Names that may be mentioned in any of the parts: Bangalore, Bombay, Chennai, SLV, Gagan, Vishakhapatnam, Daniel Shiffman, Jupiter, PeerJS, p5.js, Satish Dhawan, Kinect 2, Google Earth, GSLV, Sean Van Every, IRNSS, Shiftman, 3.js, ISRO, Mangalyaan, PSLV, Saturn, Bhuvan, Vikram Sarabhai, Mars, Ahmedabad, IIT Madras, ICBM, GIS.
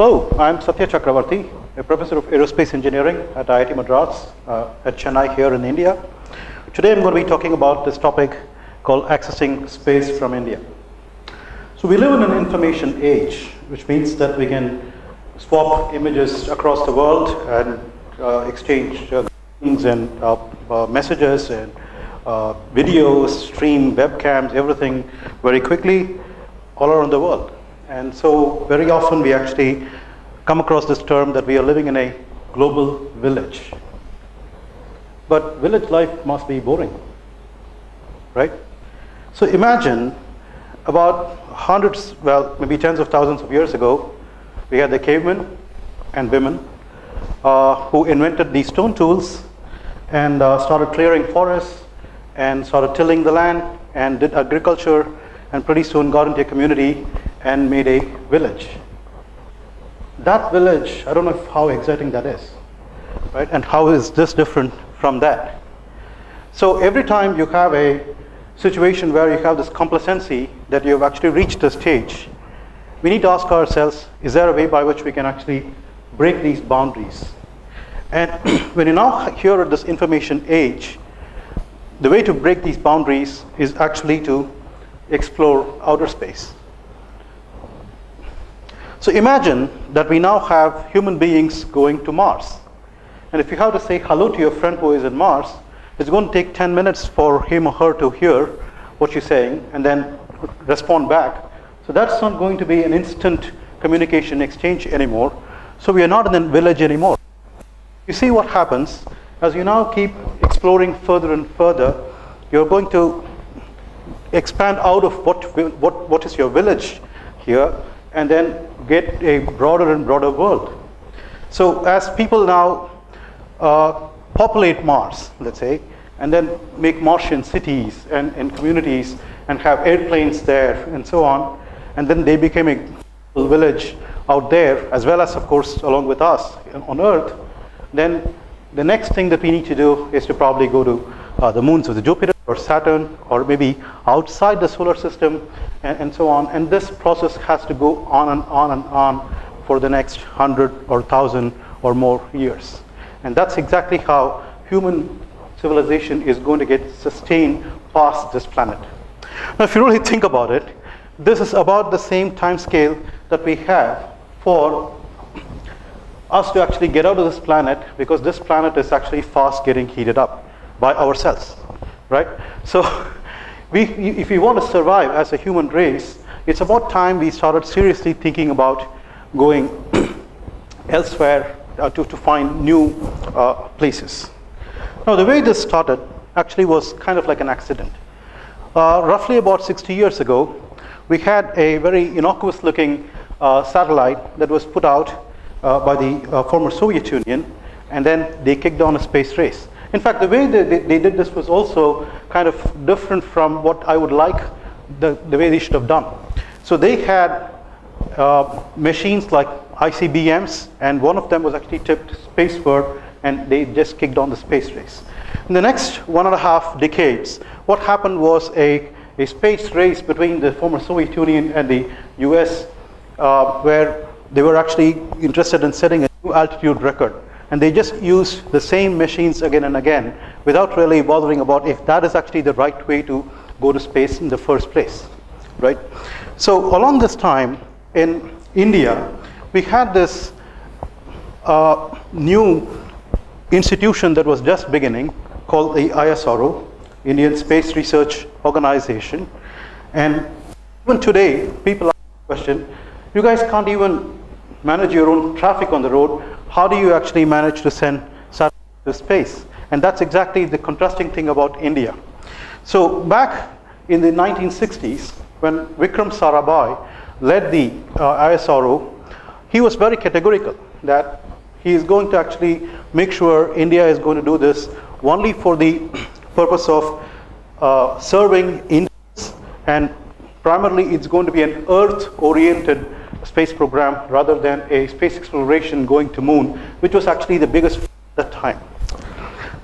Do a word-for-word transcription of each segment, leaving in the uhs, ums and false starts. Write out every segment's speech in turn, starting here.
Hello, I'm Satya Chakravarthy, a professor of aerospace engineering at I I T Madras uh, at Chennai here in India. Today I'm going to be talking about this topic called accessing space from India. So we live in an information age, which means that we can swap images across the world and uh, exchange uh, things and uh, uh, messages and uh, videos, stream, webcams, everything very quickly all around the world. And so very often we actually come across this term that we are living in a global village. But village life must be boring, right? So imagine about hundreds, well, maybe tens of thousands of years ago, we had the cavemen and women uh, who invented these stone tools and uh, started clearing forests and started tilling the land and did agriculture, and pretty soon got into a community and made a village. That village, I don't know how exciting that is, right? And how is this different from that? So every time you have a situation where you have this complacency that you've actually reached this stage, we need to ask ourselves, is there a way by which we can actually break these boundaries? And when you now hear this information age, the way to break these boundaries is actually to explore outer space. So imagine that we now have human beings going to Mars. And if you have to say hello to your friend who is in Mars, it's going to take ten minutes for him or her to hear what you're saying and then respond back. So that's not going to be an instant communication exchange anymore. So we are not in the village anymore. You see what happens as you now keep exploring further and further, you're going to expand out of what, what, what is your village here, and then get a broader and broader world. So as people now uh, populate Mars, let's say, and then make Martian cities and, and communities and have airplanes there and so on, and then they became a village out there, as well as, of course, along with us on Earth, then the next thing that we need to do is to probably go to uh, the moons of the Jupiter or Saturn, or maybe outside the solar system, and, and so on. And this process has to go on and on and on for the next hundred or thousand or more years. And that's exactly how human civilization is going to get sustained past this planet. Now, if you really think about it, this is about the same time scale that we have for us to actually get out of this planet, because this planet is actually fast getting heated up by ourselves. Right? So we, if we want to survive as a human race, it's about time we started seriously thinking about going elsewhere uh, to, to find new uh, places. Now, the way this started actually was kind of like an accident. Uh, roughly about sixty years ago, we had a very innocuous looking uh, satellite that was put out uh, by the uh, former Soviet Union, and then they kicked on a space race. In fact, the way they, they, they did this was also kind of different from what I would like the, the way they should have done. So they had uh, machines like I C B Ms, and one of them was actually tipped spaceward, and they just kicked on the space race. In the next one and a half decades, what happened was a, a space race between the former Soviet Union and the U S, uh, where they were actually interested in setting a new altitude record. And they just use the same machines again and again without really bothering about if that is actually the right way to go to space in the first place, right? So along this time in India, we had this uh, new institution that was just beginning called the I S R O, Indian Space Research Organization. And even today, people ask the question, you guys can't even manage your own traffic on the road. How do you actually manage to send satellites to space? And that's exactly the contrasting thing about India. So back in the nineteen sixties, when Vikram Sarabhai led the uh, I S R O, he was very categorical that he is going to actually make sure India is going to do this only for the purpose of uh, serving Indians, and primarily it's going to be an Earth-oriented space program rather than a space exploration going to moon, which was actually the biggest at that time.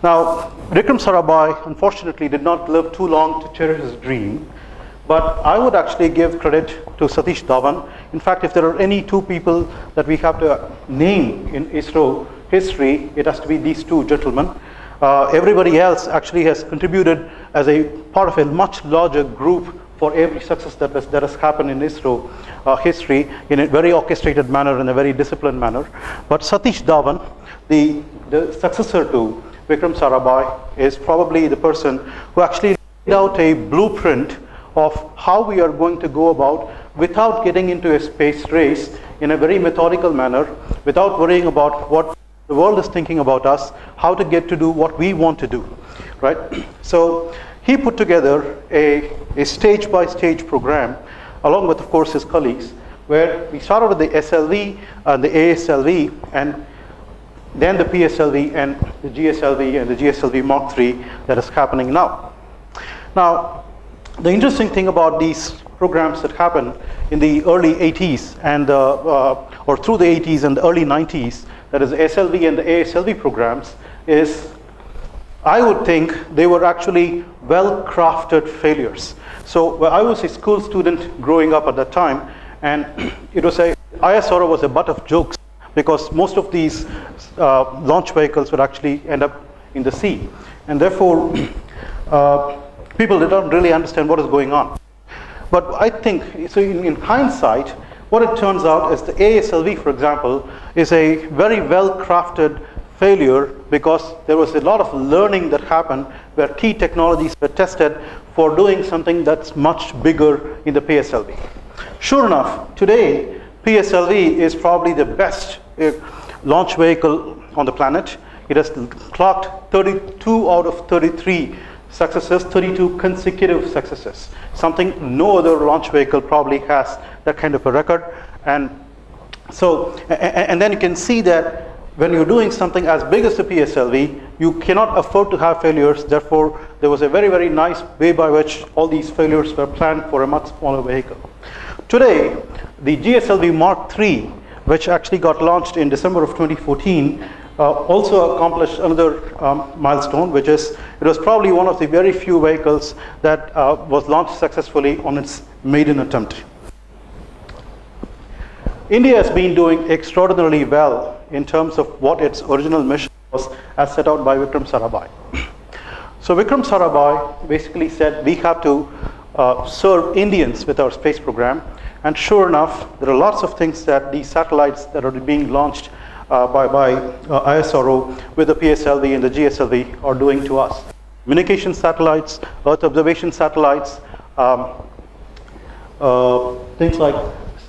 Now, Vikram Sarabhai unfortunately did not live too long to cherish his dream, But I would actually give credit to Satish Dhawan. In fact, if there are any two people that we have to name in ISRO history, it has to be these two gentlemen. Uh, everybody else actually has contributed as a part of a much larger group for every success that has, that has happened in ISRO uh, history in a very orchestrated manner, in a very disciplined manner. But Satish Dhawan, the, the successor to Vikram Sarabhai, is probably the person who actually laid out a blueprint of how we are going to go about without getting into a space race in a very methodical manner, without worrying about what the world is thinking about us, how to get to do what we want to do, right? So he put together a, a stage by stage program, along with, of course, his colleagues, where we started with the S L V and the A S L V, and then the P S L V and the G S L V and the G S L V Mark three that is happening now. Now, the interesting thing about these programs that happened in the early eighties and uh, uh, or through the eighties and the early nineties, that is the S L V and the A S L V programs, is I would think they were actually well-crafted failures. So well, I was a school student growing up at that time, and it was a I S R O was a butt of jokes because most of these uh, launch vehicles would actually end up in the sea, and therefore. Uh, People did not really understand what is going on. But I think, so in, in hindsight, what it turns out is the A S L V, for example, is a very well-crafted failure because there was a lot of learning that happened where key technologies were tested for doing something that's much bigger in the P S L V. Sure enough, today, P S L V is probably the best uh, launch vehicle on the planet. It has clocked thirty-two out of thirty-three successes, thirty-two consecutive successes, something no other launch vehicle probably has that kind of a record. And so, and then you can see that when you're doing something as big as the P S L V, you cannot afford to have failures. Therefore, there was a very, very nice way by which all these failures were planned for a much smaller vehicle. Today, the G S L V Mark three, which actually got launched in December of twenty fourteen, Uh, also accomplished another um, milestone, which is it was probably one of the very few vehicles that uh, was launched successfully on its maiden attempt. India has been doing extraordinarily well in terms of what its original mission was as set out by Vikram Sarabhai. So Vikram Sarabhai basically said we have to uh, serve Indians with our space program, and sure enough, there are lots of things that these satellites that are being launched Uh, by, by uh, I S R O with the P S L V and the G S L V are doing to us. Communication satellites, Earth observation satellites, um, uh, things like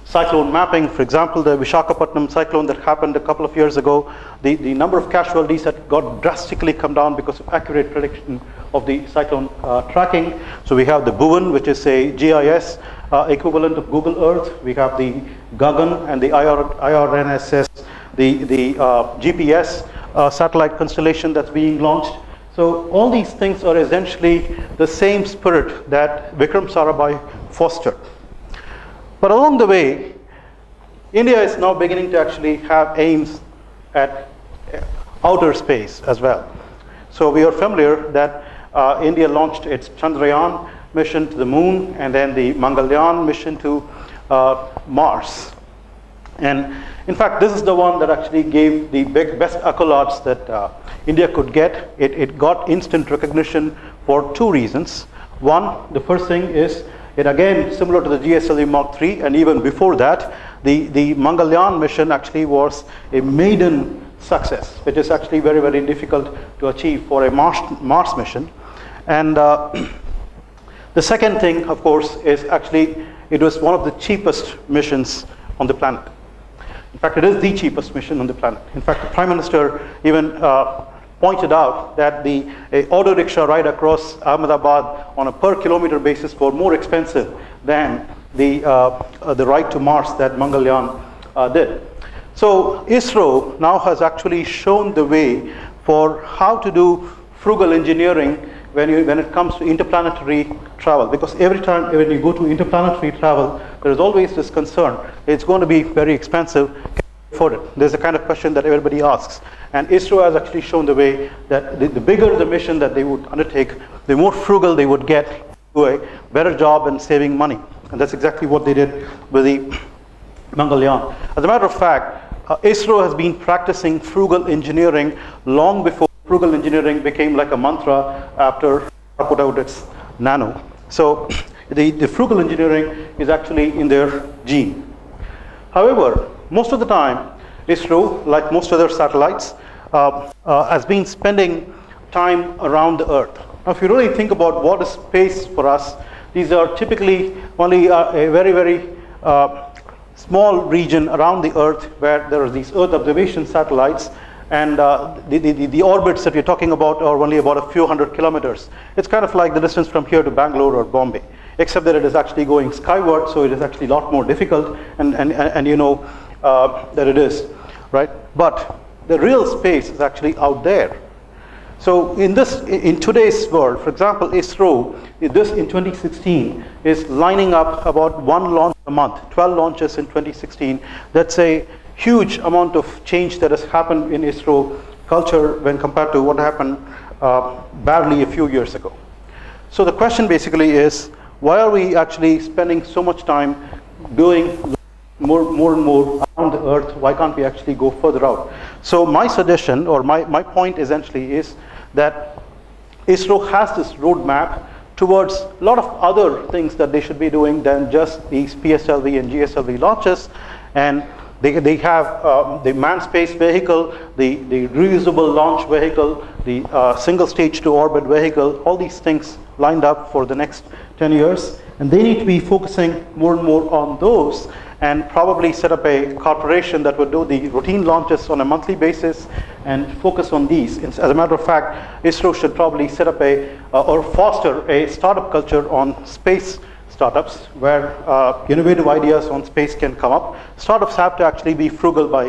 cyclone mapping, for example, the Vishakhapatnam cyclone that happened a couple of years ago, the, the number of casualties that got drastically come down because of accurate prediction of the cyclone uh, tracking. So we have the Bhuvan, which is a G I S uh, equivalent of Google Earth. We have the Gagan and the I R N S S, the, the uh, G P S uh, satellite constellation that's being launched. So all these things are essentially the same spirit that Vikram Sarabhai fostered. But along the way, India is now beginning to actually have aims at outer space as well. So we are familiar that uh, India launched its Chandrayaan mission to the moon and then the Mangalyaan mission to uh, Mars. And in fact, this is the one that actually gave the big, best accolades that uh, India could get. It, it got instant recognition for two reasons. One, the first thing is, it again, similar to the G S L V Mark three, and even before that, the, the Mangalyaan mission actually was a maiden success, which is actually very, very difficult to achieve for a Mars, Mars mission. And uh, the second thing, of course, is actually, it was one of the cheapest missions on the planet. In fact, it is the cheapest mission on the planet. In fact, the Prime Minister even uh, pointed out that the a auto rickshaw ride across Ahmedabad on a per kilometer basis was more expensive than the, uh, uh, the ride to Mars that Mangalyaan uh, did. So ISRO now has actually shown the way for how to do frugal engineering when, you, when it comes to interplanetary travel, because every time when you go to interplanetary travel, there is always this concern. It's going to be very expensive. Can you afford it? There's the kind of question that everybody asks. And ISRO has actually shown the way that the, the bigger the mission that they would undertake, the more frugal they would get do a better job in saving money. And that's exactly what they did with the Mangalyaan. As a matter of fact, uh, ISRO has been practicing frugal engineering long before frugal engineering became like a mantra after I put out its nano. So the, the frugal engineering is actually in their gene. However, most of the time, ISRO, like most other satellites, uh, uh, has been spending time around the Earth. Now, if you really think about what is space for us, these are typically only uh, a very, very uh, small region around the Earth where there are these Earth observation satellites, and uh, the, the, the orbits that we're talking about are only about a few hundred kilometers. It's kind of like the distance from here to Bangalore or Bombay, except that it is actually going skyward, so it is actually a lot more difficult, and, and, and, and you know uh, that it is, right? But the real space is actually out there. So in this, in today's world, for example, ISRO, this in twenty sixteen is lining up about one launch a month, twelve launches in twenty sixteen. That's a huge amount of change that has happened in ISRO culture when compared to what happened uh, barely a few years ago. So the question basically is, why are we actually spending so much time doing more, more and more around the Earth? Why can't we actually go further out? So my suggestion, or my, my point essentially, is that ISRO has this roadmap towards a lot of other things that they should be doing than just these P S L V and G S L V launches. And They, they have um, the manned space vehicle, the, the reusable launch vehicle, the uh, single stage to orbit vehicle, all these things lined up for the next ten years. And they need to be focusing more and more on those, and probably set up a corporation that would do the routine launches on a monthly basis and focus on these. As a matter of fact, ISRO should probably set up a, uh, or foster a startup culture on space startups, where uh, innovative ideas on space can come up. Startups have to actually be frugal by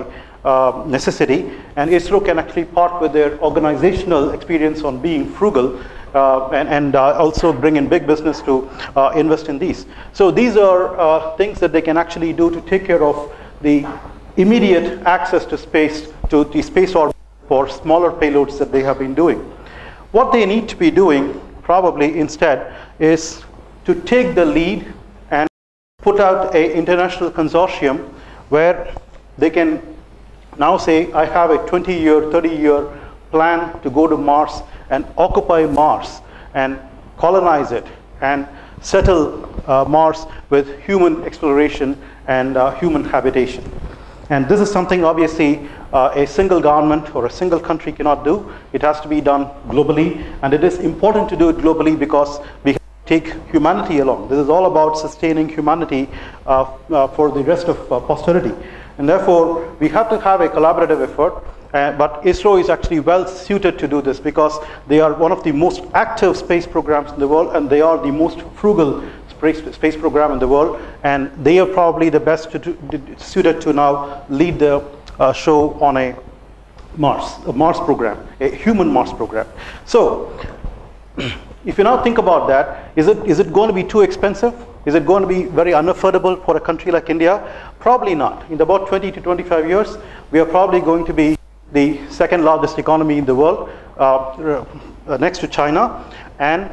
uh, necessity, and ISRO can actually part with their organizational experience on being frugal uh, and, and uh, also bring in big business to uh, invest in these. So these are uh, things that they can actually do to take care of the immediate access to space, to the space orbit for smaller payloads that they have been doing. What they need to be doing probably instead is to take the lead and put out an international consortium where they can now say, I have a twenty year, thirty year plan to go to Mars and occupy Mars and colonize it and settle uh, Mars with human exploration and uh, human habitation. And this is something obviously uh, a single government or a single country cannot do. It has to be done globally, and it is important to do it globally because we take humanity along. This is all about sustaining humanity uh, uh, for the rest of uh, posterity. And therefore, we have to have a collaborative effort, uh, but ISRO is actually well suited to do this because they are one of the most active space programs in the world, and they are the most frugal space, space program in the world, and they are probably the best to, to, suited to now lead the uh, show on a Mars, a Mars program, a human Mars program. So, if you now think about that, is it, is it going to be too expensive? Is it going to be very unaffordable for a country like India? Probably not. In about twenty to twenty-five years, we are probably going to be the second largest economy in the world, uh, next to China. And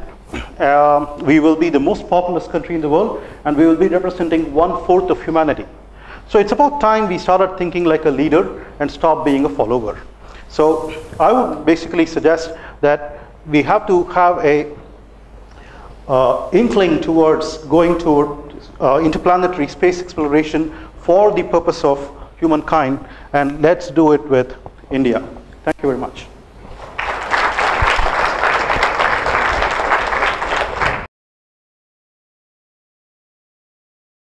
uh, we will be the most populous country in the world, and we will be representing one-fourth of humanity. So it's about time we started thinking like a leader and stop being a follower. So I would basically suggest that we have to have a Uh, inkling towards going toward uh, interplanetary space exploration for the purpose of humankind, and let's do it with India. Thank you very much.